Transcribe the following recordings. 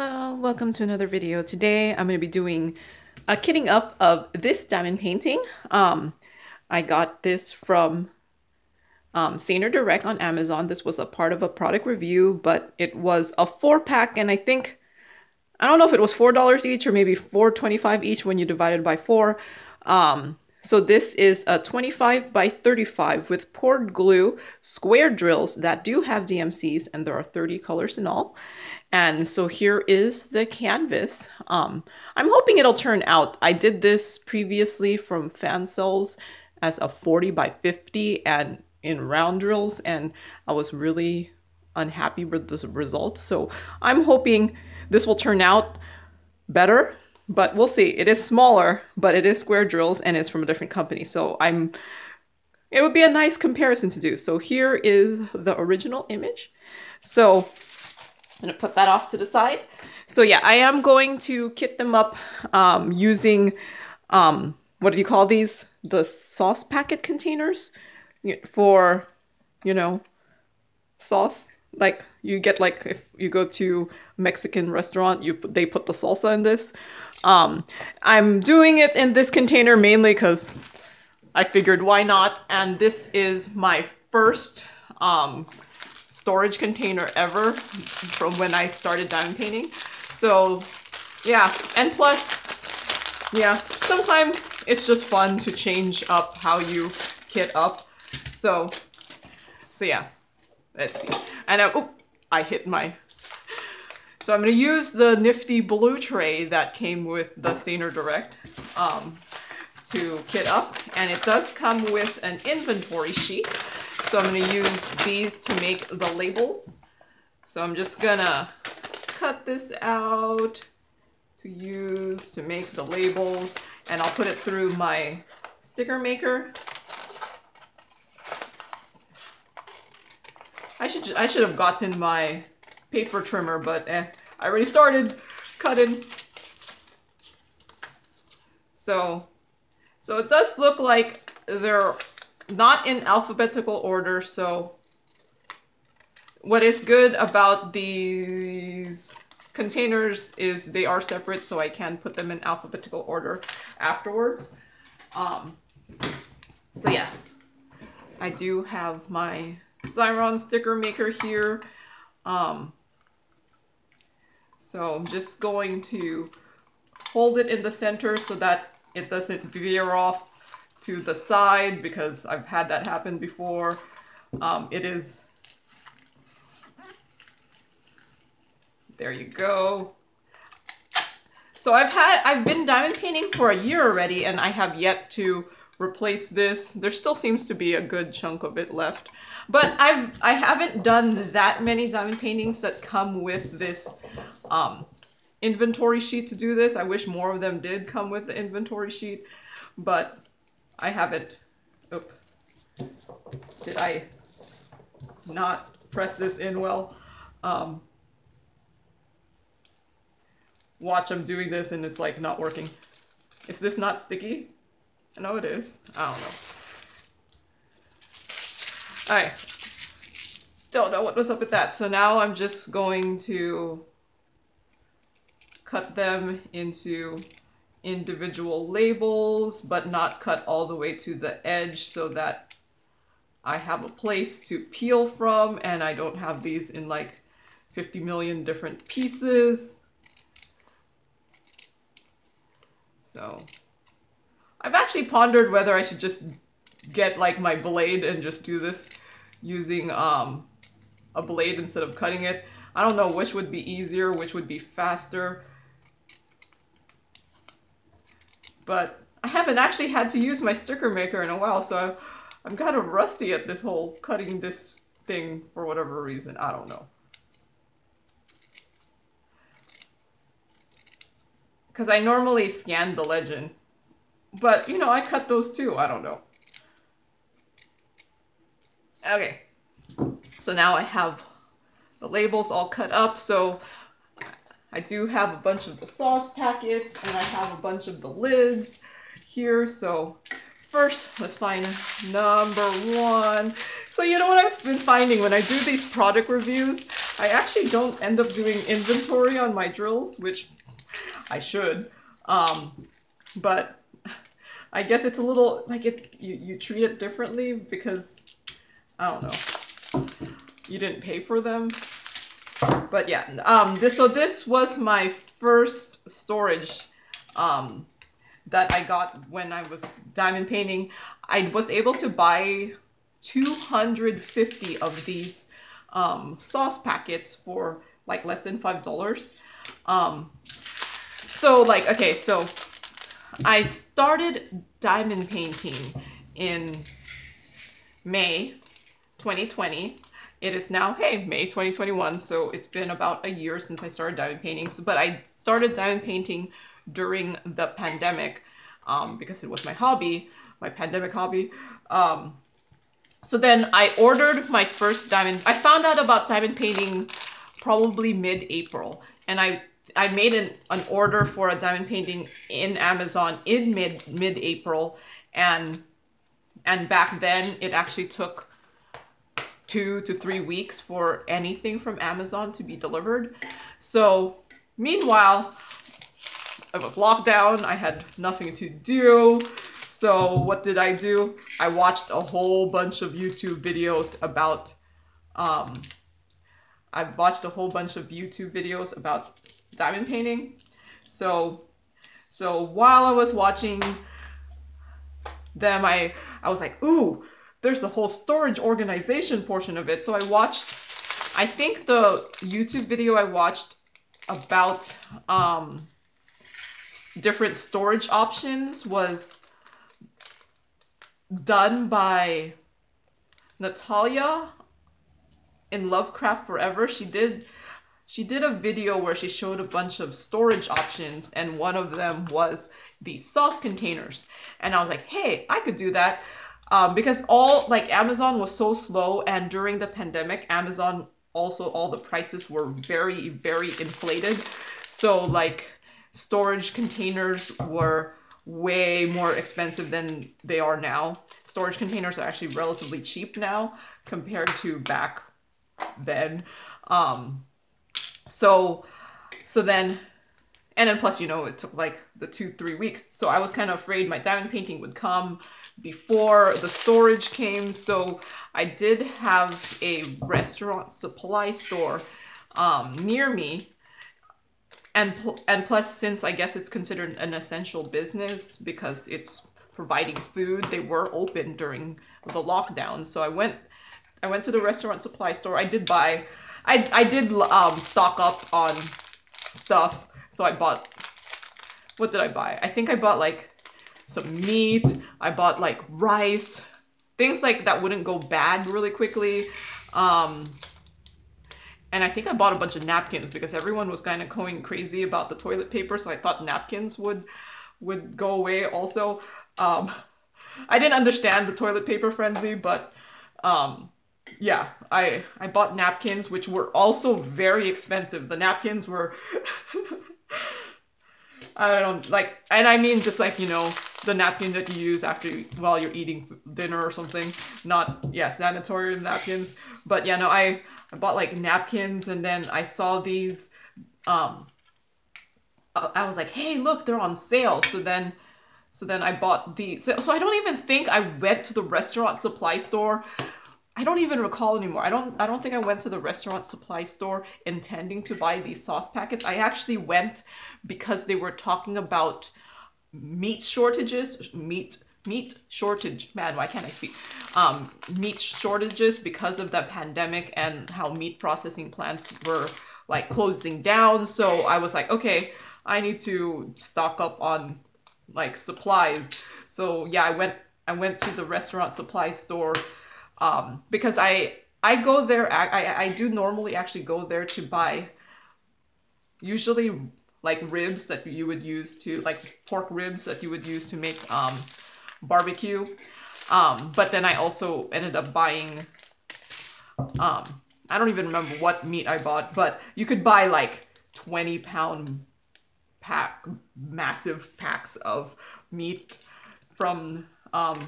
Hello, welcome to another video. Today I'm going to be doing a kitting up of this diamond painting. I got this from Saner Direct on Amazon. This was a part of a product review, but it was a 4-pack, and I don't know if it was $4 each or maybe $4.25 each when you divide it by 4. So this is a 25 by 35 with poured glue square drills that do have DMCs, and there are 30 colors in all. And so here is the canvas. I'm hoping it'll turn out. I did this previously from FanCells as a 40 by 50 and in round drills, and I was really unhappy with this result. So I'm hoping this will turn out better. But we'll see. It is smaller, but it is square drills, and it's from a different company. So it would be a nice comparison to do. So here is the original image. So I'm going to put that off to the side. So yeah, I am going to kit them up using, what do you call these? The sauce packet containers for, you know, sauce. Like you get, like if you go to Mexican restaurant, they put the salsa in this. I'm doing it in this container mainly because I figured why not. And this is my first storage container ever from when I started diamond painting. So yeah, and plus, yeah, sometimes it's just fun to change up how you kit up. So yeah, let's see. And I hit my... So I'm going to use the nifty blue tray that came with the Saner Direct to kit up. And it does come with an inventory sheet. So I'm going to use these to make the labels. So I'm just going to cut this out to use to make the labels. And I'll put it through my sticker maker. I should have gotten my paper trimmer, but I already started cutting. So it does look like they're not in alphabetical order. So what is good about these containers is they are separate, so I can put them in alphabetical order afterwards. So yeah, I do have my Xyron sticker maker here. So I'm just going to hold it in the center so that it doesn't veer off to the side, because I've had that happen before. There you go. So I've been diamond painting for a year already, and I have yet to replace this. There still seems to be a good chunk of it left. But I haven't done that many diamond paintings that come with this inventory sheet to do this. I wish more of them did come with the inventory sheet, but I haven't. Oops. Did I not press this in well? Watch, I'm doing this and it's like not working. Is this not sticky? I know it is. I don't know. I don't know what was up with that. So now I'm just going to cut them into individual labels, but not cut all the way to the edge so that I have a place to peel from and I don't have these in like 50 million different pieces. So I've actually pondered whether I should just get like my blade and just do this using a blade instead of cutting it. I don't know which would be easier, which would be faster. But I haven't actually had to use my sticker maker in a while, so I'm kind of rusty at this whole cutting this thing for whatever reason. I don't know. Because I normally scan the legend. But, you know, I cut those too. I don't know. Okay, so now I have the labels all cut up. So I do have a bunch of the sauce packets, and I have a bunch of the lids here. So first, let's find number 1. So you know what I've been finding when I do these product reviews? I actually don't end up doing inventory on my drills, which I should. But I guess it's a little, like, you treat it differently because, I don't know, you didn't pay for them. But yeah, so this was my first storage that I got when I was diamond painting. I was able to buy 250 of these sauce packets for like less than $5. So like, okay, so I started diamond painting in May 2020. It is now, hey, May 2021, so it's been about a year since I started diamond painting. So, but I started diamond painting during the pandemic because it was my hobby, my pandemic hobby. So then I ordered my first diamond. I found out about diamond painting probably mid-April, and I made an order for a diamond painting in Amazon in mid-April, and back then it actually took 2 to 3 weeks for anything from Amazon to be delivered. So meanwhile, I was locked down. I had nothing to do. So what did I do? I watched a whole bunch of YouTube videos about, diamond painting. So while I was watching them, I was like, ooh, there's a whole storage organization portion of it. So I watched, I think the YouTube video I watched about different storage options was done by Natalia in Lovecraft Forever. She did a video where she showed a bunch of storage options, and one of them was the sauce containers. And I was like, hey, I could do that. Because Amazon was so slow, and during the pandemic, Amazon also, all the prices were very, very inflated. So like storage containers were way more expensive than they are now. Storage containers are actually relatively cheap now compared to back then. And then plus, you know, it took like the 2-3 weeks. So I was kind of afraid my diamond painting would come before the storage came. So I did have a restaurant supply store near me. And plus, since I guess it's considered an essential business because it's providing food, they were open during the lockdown. So I went to the restaurant supply store. I did stock up on stuff. So I bought, what did I buy? I think I bought like some meat, I bought like rice, things like that wouldn't go bad really quickly. And I think I bought a bunch of napkins because everyone was kind of going crazy about the toilet paper. So I thought napkins would go away also. I didn't understand the toilet paper frenzy, but yeah, I bought napkins, which were also very expensive. The napkins were, I don't like, and I mean just like, you know, the napkin that you use after while you're eating dinner or something, not, yeah, sanitary napkins. But yeah, no, I bought like napkins, and then I saw these, I was like, hey, look, they're on sale. So then I bought these. So I don't even think I went to the restaurant supply store. I don't even recall anymore. I don't think I went to the restaurant supply store intending to buy these sauce packets. I actually went because they were talking about meat shortages, meat shortage. Man, why can't I speak? Meat shortages because of the pandemic and how meat processing plants were like closing down. So I was like, okay, I need to stock up on like supplies. So yeah, I went to the restaurant supply store. Because I go there, I do normally actually go there to buy usually like ribs that you would use to, like pork ribs that you would use to make barbecue. But then I also ended up buying, I don't even remember what meat I bought, but you could buy like 20-pound pack, massive packs of meat from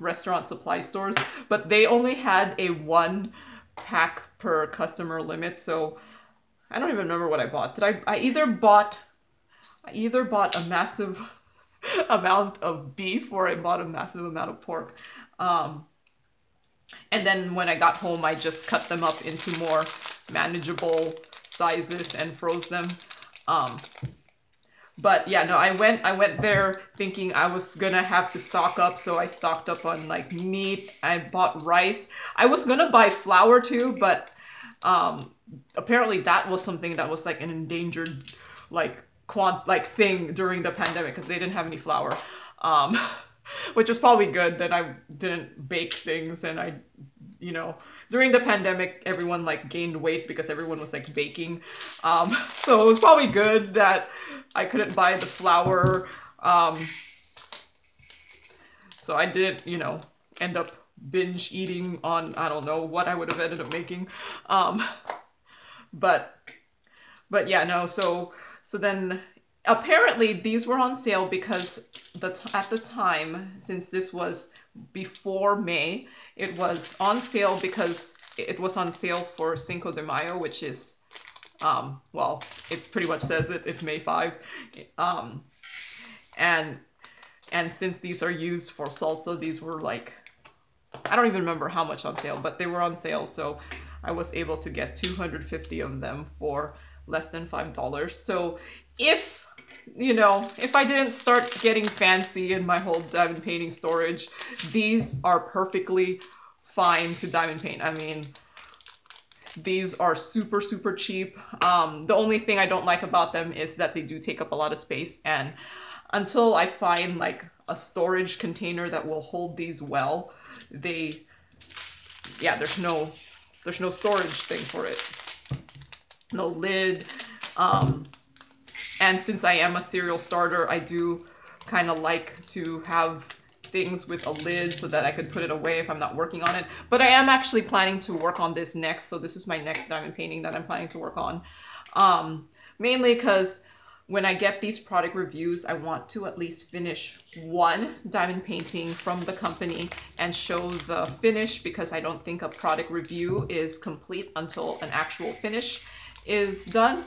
restaurant supply stores, but they only had a 1 pack per customer limit. So I don't even remember what I bought. Did I either bought a massive amount of beef or I bought a massive amount of pork. And then when I got home, I just cut them up into more manageable sizes and froze them. But yeah, no, I went there thinking I was gonna have to stock up, so I stocked up on like meat. I bought rice. I was gonna buy flour too, but apparently that was something that was like an endangered thing during the pandemic because they didn't have any flour, which was probably good that I didn't bake things. And I, you know, during the pandemic, everyone like gained weight because everyone was like baking. So it was probably good that I couldn't buy the flour. So I didn't, you know, end up binge eating on, I don't know what I would have ended up making. But yeah, no, so then apparently these were on sale because at the time, since this was before May, it was on sale because it was on sale for Cinco de Mayo, which is, well, it pretty much says it, it's May 5. And since these are used for salsa, these were like, I don't even remember how much on sale, but they were on sale. So I was able to get 250 of them for less than $5. So if, you know, if I didn't start getting fancy in my whole diamond painting storage, these are perfectly fine to diamond paint. I mean, these are super, super cheap. The only thing I don't like about them is that they do take up a lot of space. And until I find like a storage container that will hold these well, they, yeah, there's no storage thing for it. No lid. And since I am a serial starter, I do kind of like to have things with a lid so that I could put it away if I'm not working on it. But I am actually planning to work on this next. So this is my next diamond painting that I'm planning to work on. Mainly because when I get these product reviews, I want to at least finish one diamond painting from the company and show the finish, because I don't think a product review is complete until an actual finish is done.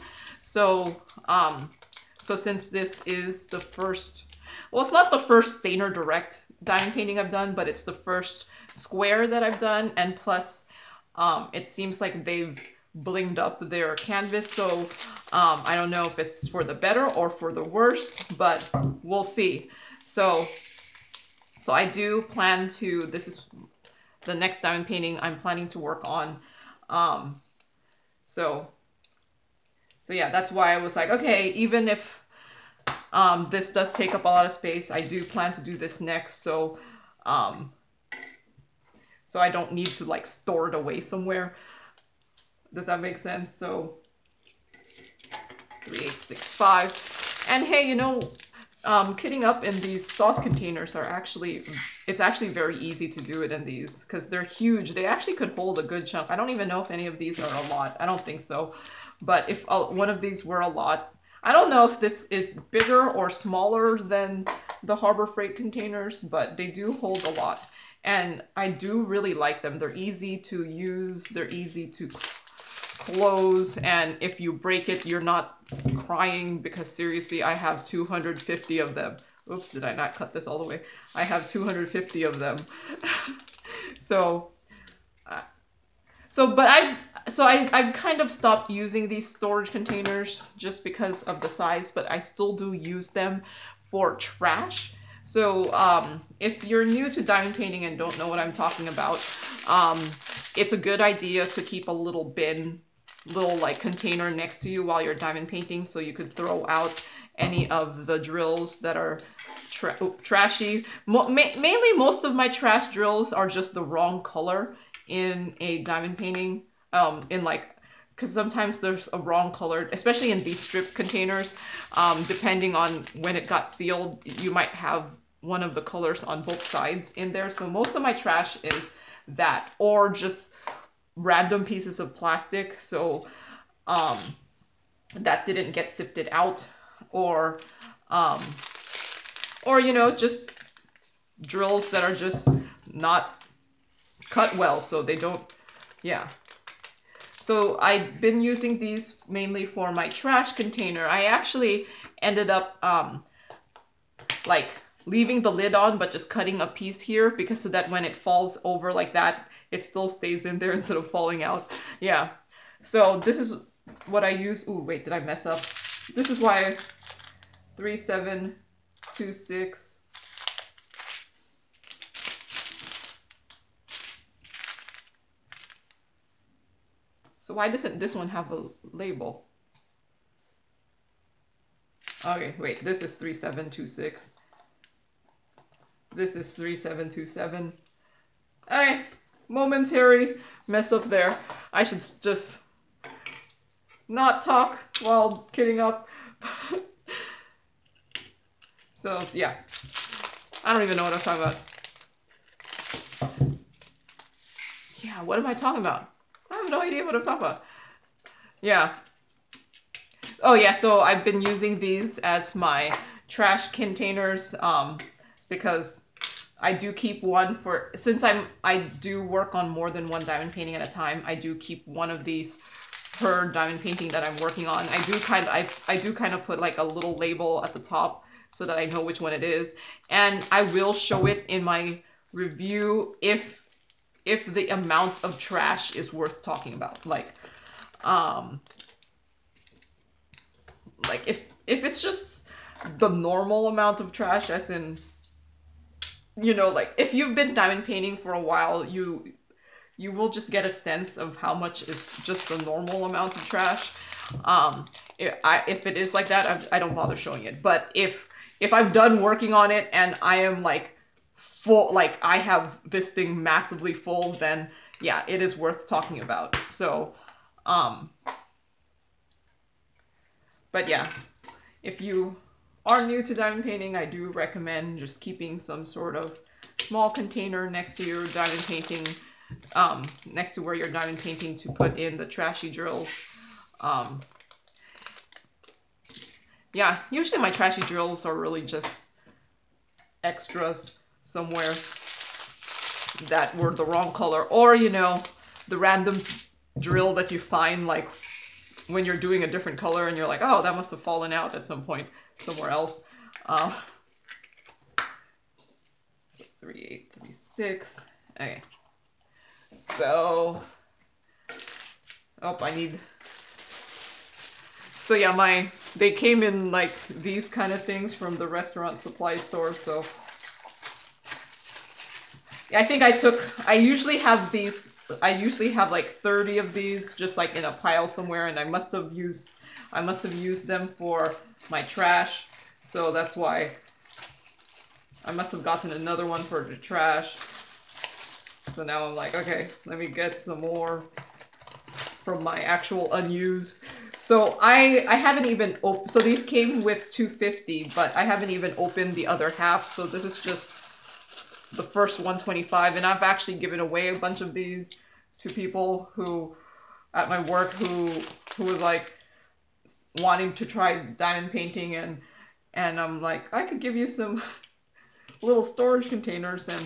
So, so since this is the first, well, it's not the first Saner Direct diamond painting I've done, but it's the first square that I've done. And plus, it seems like they've blinged up their canvas. So, I don't know if it's for the better or for the worse, but we'll see. So I do plan to, this is the next diamond painting I'm planning to work on. So yeah, that's why I was like, okay, even if this does take up a lot of space, I do plan to do this next. So I don't need to like store it away somewhere. Does that make sense? So 3865. And hey, you know, kitting up in these sauce containers are actually, it's actually very easy to do it in these because they're huge. They actually could hold a good chunk. I don't even know if any of these are a lot. I don't think so. But if one of these were a lot, I don't know if this is bigger or smaller than the Harbor Freight containers, but they do hold a lot. And I do really like them. They're easy to use. They're easy to close. And if you break it, you're not crying, because seriously, I have 250 of them. Oops, did I not cut this all the way? I have 250 of them. So I've kind of stopped using these storage containers just because of the size, but I still do use them for trash. So if you're new to diamond painting and don't know what I'm talking about, it's a good idea to keep a little bin, little like container next to you while you're diamond painting, so you could throw out any of the drills that are trashy. Mainly most of my trash drills are just the wrong color in a diamond painting. Because sometimes there's a wrong color, especially in these strip containers, depending on when it got sealed, you might have one of the colors on both sides in there. So most of my trash is that, or just random pieces of plastic. So that didn't get sifted out, or, you know, just drills that are just not cut well, so they don't, yeah. So I've been using these mainly for my trash container. I actually ended up like leaving the lid on, but just cutting a piece here because so that when it falls over like that, it still stays in there instead of falling out. Yeah. So this is what I use. Ooh, wait, did I mess up? This is why 3726. So why doesn't this one have a label? Okay, wait, this is 3726. This is 3727. Okay, momentary mess up there. I should just not talk while kidding up. So yeah, I don't even know what I was talking about. Yeah, what am I talking about? I have no idea what I'm talking about. Yeah. Oh yeah, so I've been using these as my trash containers because I do keep one for, since I do work on more than one diamond painting at a time, I do keep one of these per diamond painting that I'm working on. I do kind of put like a little label at the top so that I know which one it is, and I will show it in my review if the amount of trash is worth talking about, like if it's just the normal amount of trash, as in, you know, like if you've been diamond painting for a while, you will just get a sense of how much is just the normal amount of trash. If it is like that, I don't bother showing it. But if I'm done working on it and I am like full, like I have this thing massively full, then yeah, it is worth talking about. So, but yeah, if you are new to diamond painting, I do recommend just keeping some sort of small container next to your diamond painting, next to where you're diamond painting, to put in the trashy drills. Yeah, usually my trashy drills are really just extras somewhere that were the wrong color, or, you know, the random drill that you find like when you're doing a different color and you're like, oh, that must have fallen out at some point somewhere else. 3836. Okay. So, oh, I need, so yeah, they came in like these kind of things from the restaurant supply store. So I think I usually have like 30 of these just like in a pile somewhere, and I must have used them for my trash. So that's why I must have gotten another one for the trash. So now I'm like, okay, let me get some more from my actual unused. So I haven't even opened, so these came with 250, but I haven't even opened the other half. So this is just the first 125, and I've actually given away a bunch of these to people who, at my work, who was like wanting to try diamond painting, and I'm like, I could give you some little storage containers. And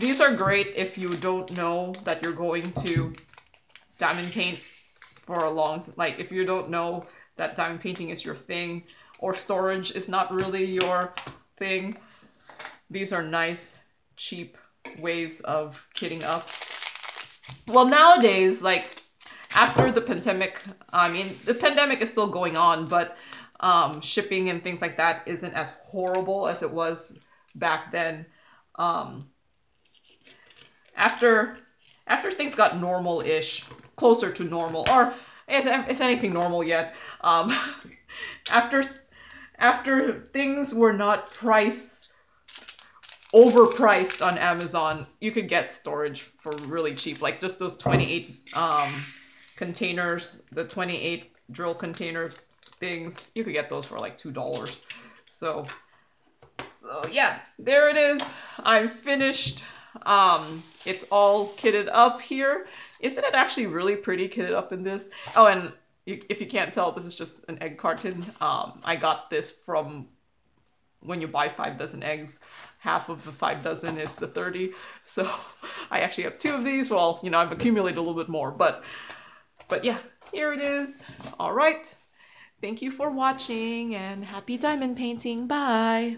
these are great if you don't know that you're going to diamond paint for a long time. Like, if you don't know that diamond painting is your thing, or storage is not really your thing, these are nice, cheap ways of kitting up. Well, nowadays, like, after the pandemic, I mean, the pandemic is still going on, but shipping and things like that isn't as horrible as it was back then. After things got normal-ish, closer to normal, or is anything normal yet? After things were not overpriced on Amazon, you could get storage for really cheap, like just those 28 containers, the 28 drill container things. You could get those for like $2. So yeah, there it is. I'm finished. It's all kitted up here. Isn't it actually really pretty kitted up in this? Oh, and if you can't tell, this is just an egg carton. I got this from when you buy 5 dozen eggs. Half of the 5 dozen is the 30. So I actually have 2 of these. Well, you know, I've accumulated a little bit more, but But yeah, here it is. All right. Thank you for watching and happy diamond painting. Bye.